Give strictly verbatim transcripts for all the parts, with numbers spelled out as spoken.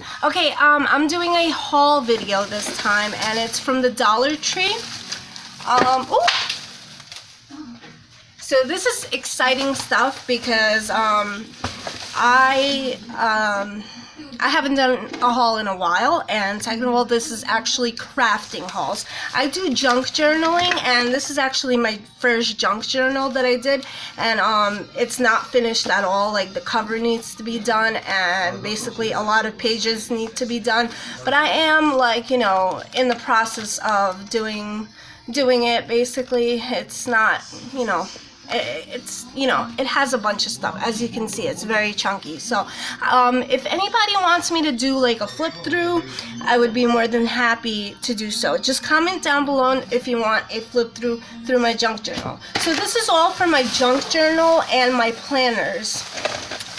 Yes. Okay, um, I'm doing a haul video this time, and it's from the Dollar Tree. Um, ooh. So this is exciting stuff because um, I um, I haven't done a haul in a while, and second of all, this is actually crafting hauls. I do junk journaling, and this is actually my first junk journal that I did, and um, it's not finished at all. Like, the cover needs to be done, and basically a lot of pages need to be done, but I am, like, you know, in the process of doing doing it. Basically, it's not, you know, it's, you know, it has a bunch of stuff. As you can see, it's very chunky. So um, if anybody wants me to do like a flip through, I would be more than happy to do so. Just comment down below if you want a flip through through my junk journal. So this is all for my junk journal and my planners.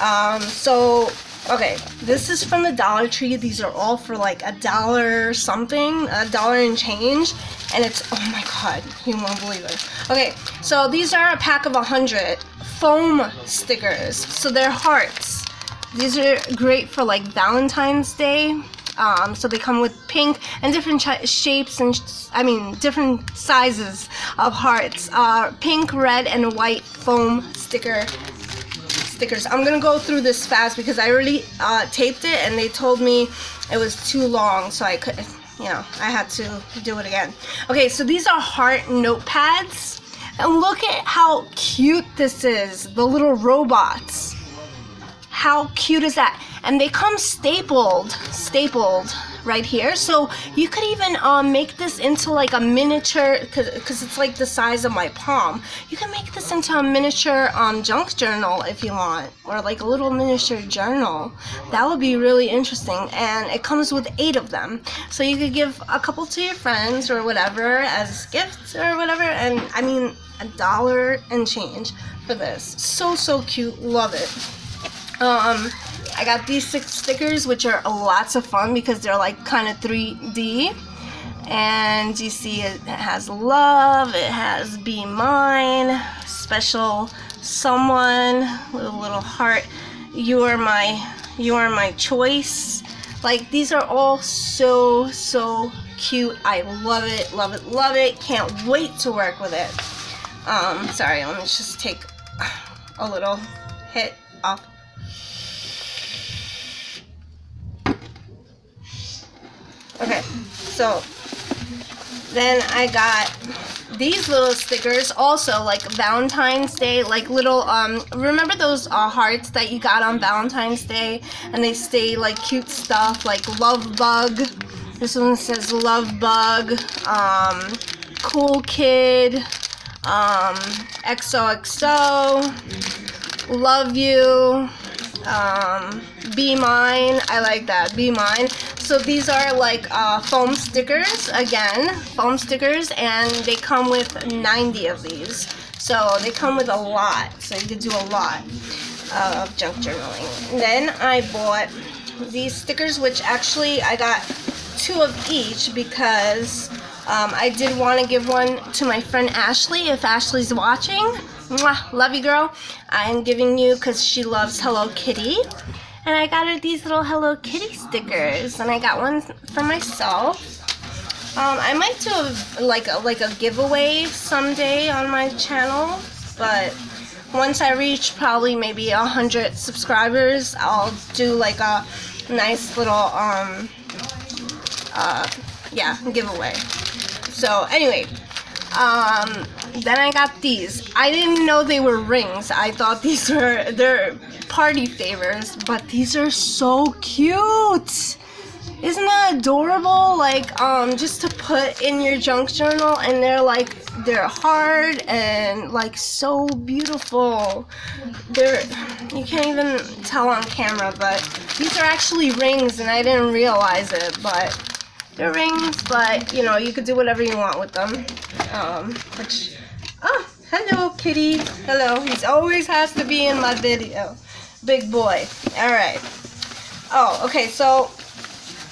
Um, so okay, this is from the Dollar Tree. These are all for like a dollar something, a dollar and change. And it's, oh my god, you won't believe it. Okay, so these are a pack of one hundred foam stickers. So they're hearts. These are great for like Valentine's Day. Um, so they come with pink and different shapes and, sh I mean, different sizes of hearts. Uh, pink, red, and white foam sticker stickers. I'm going to go through this fast because I already uh, taped it and they told me it was too long, so I couldn't. You know, I had to do it again. Okay, so these are heart notepads. And look at how cute this is. The little robots. How cute is that? And they come stapled, stapled right here. So you could even um, make this into like a miniature, because it's like the size of my palm. You can make this into a miniature um, junk journal if you want, or like a little miniature journal. That would be really interesting. And it comes with eight of them. So you could give a couple to your friends or whatever as gifts or whatever. And I mean, a dollar and change for this. So, so cute. Love it. Um, I got these six stickers, which are lots of fun because they're like kind of three D, and you see it has love, it has be mine, special someone with a little heart, you are my, you are my choice. Like, these are all so, so cute. I love it, love it, love it. Can't wait to work with it. Um, sorry, let me just take a little hit off. Okay, so then I got these little stickers also, like Valentine's Day, like little, um, remember those uh, hearts that you got on Valentine's Day? And they say like cute stuff, like love bug. This one says love bug, um, cool kid, um, X O X O, love you, um, be mine. I like that, be mine. So these are like uh, foam stickers, again, foam stickers, and they come with ninety of these. So they come with a lot, so you can do a lot uh, of junk journaling. Then I bought these stickers, which actually I got two of each because um, I did want to give one to my friend Ashley, if Ashley's watching. Mwah, love you, girl. I'm giving you because she loves Hello Kitty. And I got her these little Hello Kitty stickers, and I got one for myself. Um, I might do a, like a, like a giveaway someday on my channel, but once I reach probably maybe a hundred subscribers, I'll do like a nice little um uh yeah giveaway. So anyway. Um, then I got these. I didn't know they were rings. I thought these were, they're party favors, but these are so cute. Isn't that adorable? Like, um, just to put in your junk journal, and they're like, they're hard and like so beautiful. They're, you can't even tell on camera, but these are actually rings, and I didn't realize it, but they're rings, but you know, you could do whatever you want with them. Um, which, oh, hello, kitty. Hello. He always has to be in my video. Big boy. Alright. Oh, okay, so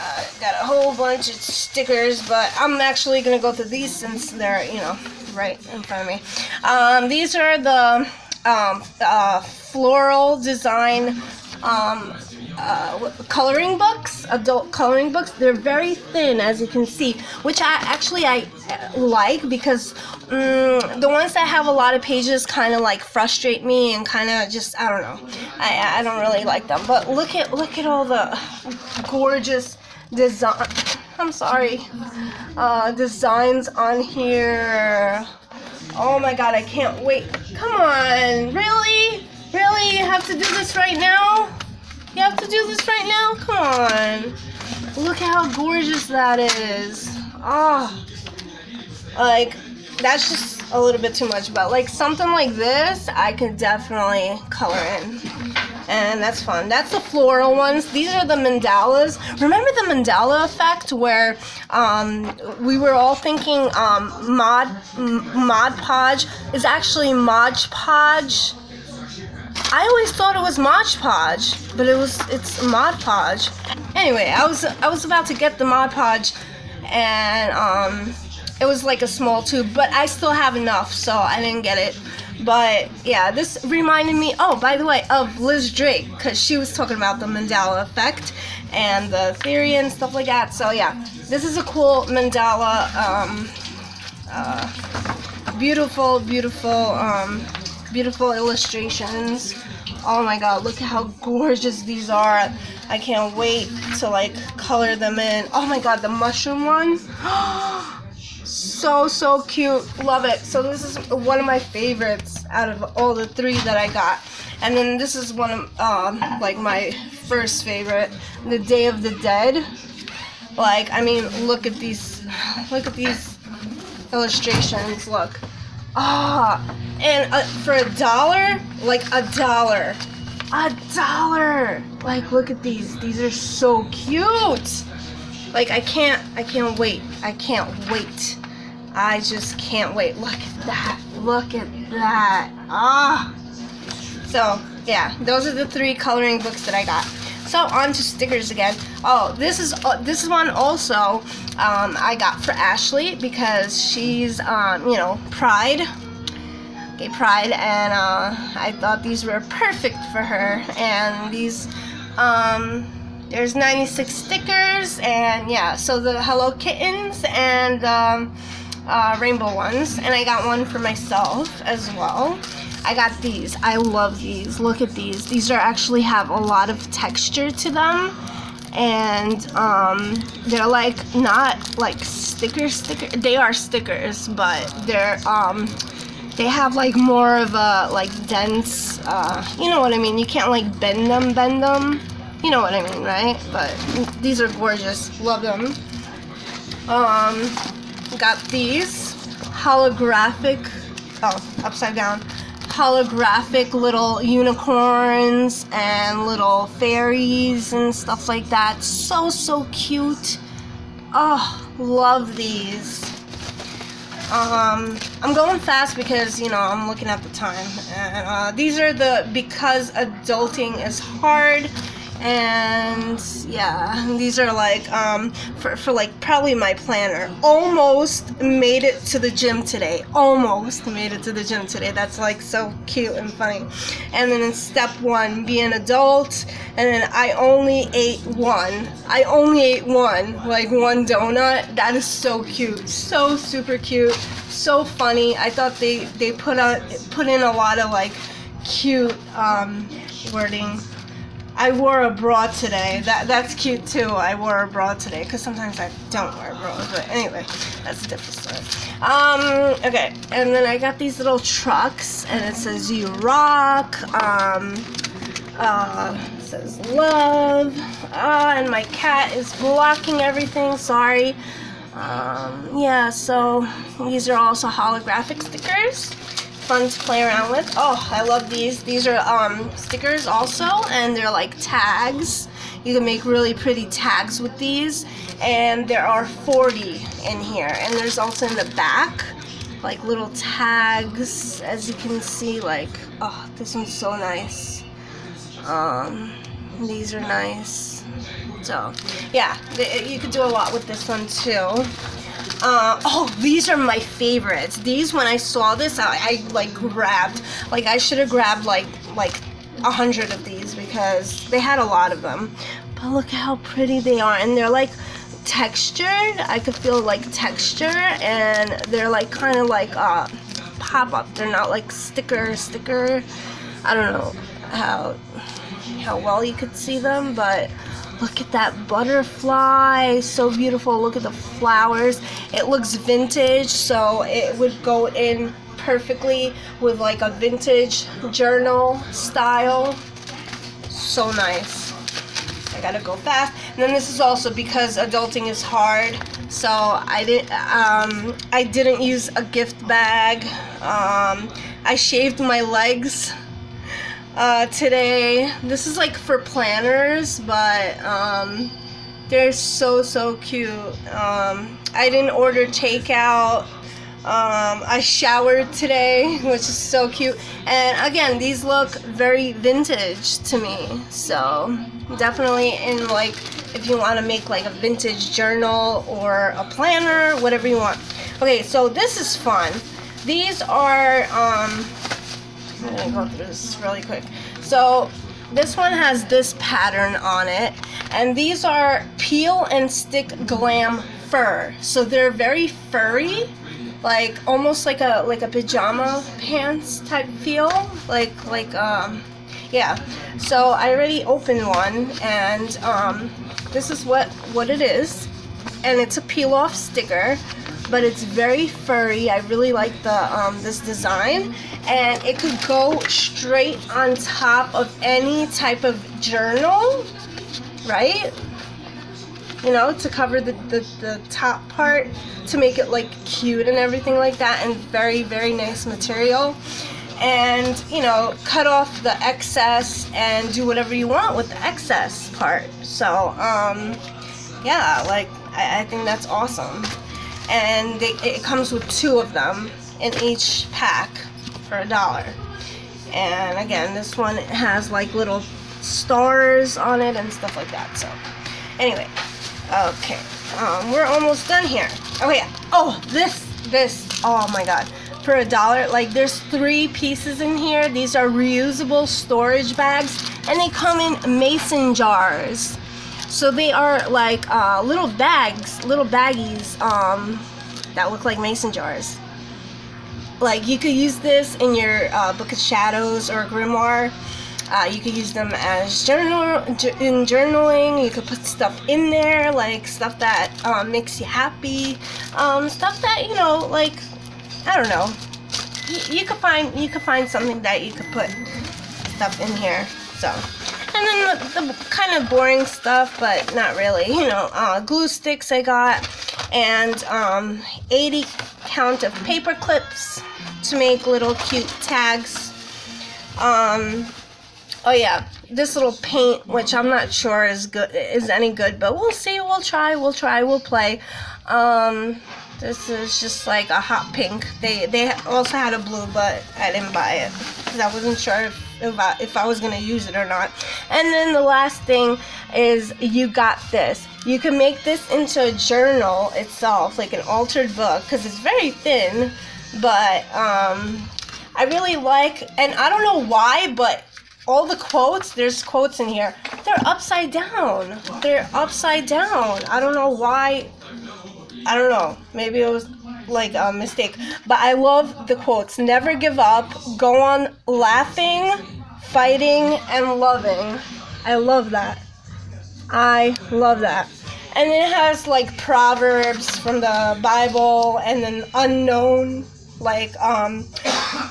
I uh, got a whole bunch of stickers, but I'm actually going to go through these since they're, you know, right in front of me. Um, these are the um, uh, floral design um, uh, coloring books, adult coloring books. They're very thin, as you can see, which I actually I like because um, the ones that have a lot of pages kind of like frustrate me and kind of just, I don't know, I, I don't really like them. But look at look at all the gorgeous design. I'm sorry, uh, designs on here. Oh my god, I can't wait. Come on, really? Really? You have to do this right now? You have to do this right now? Come on. Look at how gorgeous that is. Oh, like, that's just a little bit too much, but like something like this, I could definitely color in. And that's fun. That's the floral ones. These are the mandalas. Remember the mandala effect where um, we were all thinking um, Mod Mod Podge is actually Mod Podge. I always thought it was Mod Podge, but it was it's Mod Podge. Anyway, I was I was about to get the Mod Podge, and um, it was like a small tube, but I still have enough, so I didn't get it. But yeah, this reminded me, oh, by the way, of Liz Drake, because she was talking about the mandala effect and the theory and stuff like that. So yeah, this is a cool mandala, um, uh, beautiful, beautiful, um, beautiful illustrations. Oh my god, look at how gorgeous these are. I can't wait to like color them in. Oh my god, the mushroom one. So, so cute. Love it. So this is one of my favorites out of all the three that I got. And then this is one of, um, like, my first favorite, the Day of the Dead. Like, I mean, look at these, look at these illustrations, look. Ah, and uh, for a dollar, like, a dollar. A dollar! Like, look at these. These are so cute! Like, I can't, I can't wait. I can't wait. I just can't wait. Look at that. Look at that. Ah. So, yeah. Those are the three coloring books that I got. So, on to stickers again. Oh, this is uh, this one also um, I got for Ashley because she's, um, you know, Pride. Okay, Pride. And uh, I thought these were perfect for her. And these... Um, There's ninety-six stickers, and yeah, so the Hello Kittens and um, uh, rainbow ones, and I got one for myself as well. I got these. I love these. Look at these. These are actually have a lot of texture to them, and um, they're like not like sticker sticker. They are stickers, but they're um, they have like more of a like dense. Uh, you know what I mean? You can't like bend them, bend them. You know what I mean, right? But these are gorgeous. Love them. Um, got these holographic, oh, upside down, holographic little unicorns and little fairies and stuff like that. So, so cute. Oh, love these. Um, I'm going fast because, you know, I'm looking at the time. And uh, these are the Because Adulting is Hard. And yeah, these are like um for, for like probably my planner. Almost made it to the gym today. Almost made it to the gym today. That's like so cute and funny. And then in step one, be an adult. And then I only ate one. I only ate one, like one donut. That is so cute. So super cute. So funny. I thought they they put out put in a lot of like cute um wording. I wore a bra today. That that's cute too. I wore a bra today because sometimes I don't wear bras. But anyway, that's a different story. Um, okay, and then I got these little trucks, and it says "You Rock." Um, uh, it says "Love." Uh, and my cat is blocking everything. Sorry. Um, yeah. So these are also holographic stickers. Fun to play around with. Oh, I love these. These are um, stickers also, and they're like tags. You can make really pretty tags with these, and there are forty in here, and there's also in the back like little tags, as you can see. Like, oh, this one's so nice. Um, these are nice. So yeah, you could do a lot with this one too. Uh, oh, these are my favorites. These, when I saw this, I, I like grabbed. Like, I should have grabbed like like a hundred of these because they had a lot of them. But look how pretty they are, and they're like textured. I could feel like texture, and they're like kind of like uh, pop-up. They're not like sticker sticker. I don't know how how well you could see them, but look at that butterfly, so beautiful. Look at the flowers. It looks vintage, so it would go in perfectly with like a vintage journal style. So nice. I gotta go fast. And then this is also because adulting is hard, so I didn't um, I didn't use a gift bag. um, I shaved my legs uh, today. This is like for planners, but um, they're so so cute. um, I didn't order takeout. Um, I showered today, which is so cute. And again, these look very vintage to me, so definitely in like if you want to make like a vintage journal or a planner, whatever you want. Okay, so this is fun. These are um, I'm gonna go through this really quick. So this one has this pattern on it, and these are peel and stick glam fur, so they're very furry, like almost like a like a pajama pants type feel, like like um yeah. So I already opened one, and um this is what what it is, and it's a peel off sticker, but it's very furry. I really like the um this design, and it could go straight on top of any type of journal, right? You know, to cover the, the, the top part, to make it like cute and everything like that, and very, very nice material. And, you know, cut off the excess and do whatever you want with the excess part. So, um, yeah, like, I, I think that's awesome. And they, it comes with two of them in each pack for a dollar. And again, this one has like little stars on it and stuff like that, so anyway. Okay, um, we're almost done here. Oh yeah, oh, this, this, oh my god. For a dollar, like there's three pieces in here. These are reusable storage bags, and they come in mason jars. So they are like uh, little bags, little baggies um, that look like mason jars. Like you could use this in your uh, Book of Shadows or Grimoire. Uh, you could use them as journal in journaling. You could put stuff in there, like stuff that um, makes you happy, um, stuff that, you know, like I don't know. You, you could find you could find something that you could put stuff in here. So, and then the, the kind of boring stuff, but not really. You know, uh, glue sticks I got, and um, eighty count of paper clips to make little cute tags. Um. Oh yeah, this little paint, which I'm not sure is good, is any good, but we'll see. We'll try. We'll try. We'll play. Um, this is just like a hot pink. They they also had a blue, but I didn't buy it because I wasn't sure if if I, if I was gonna use it or not. And then the last thing is you got this. You can make this into a journal itself, like an altered book, because it's very thin. But um, I really like, and I don't know why, but all the quotes, there's quotes in here, they're upside down. They're upside down. I don't know why. I don't know. Maybe it was like a mistake. But I love the quotes. Never give up. Go on laughing, fighting, and loving. I love that. I love that. And it has like proverbs from the Bible, and then unknown. Like, um,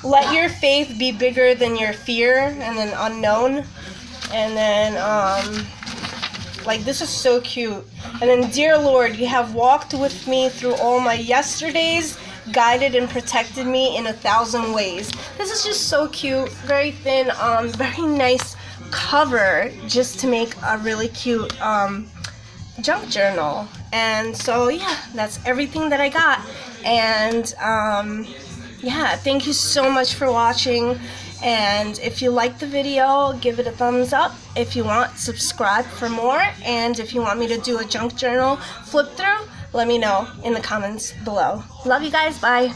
let your faith be bigger than your fear, and then unknown, and then, um, like, this is so cute. And then, dear Lord, you have walked with me through all my yesterdays, guided and protected me in a thousand ways. This is just so cute, very thin, um, very nice cover, just to make a really cute, um, junk journal. And so, yeah, that's everything that I got. And um, yeah, thank you so much for watching. And if you like the video, give it a thumbs up. If you want, subscribe for more. And if you want me to do a junk journal flip through, let me know in the comments below. Love you guys. Bye.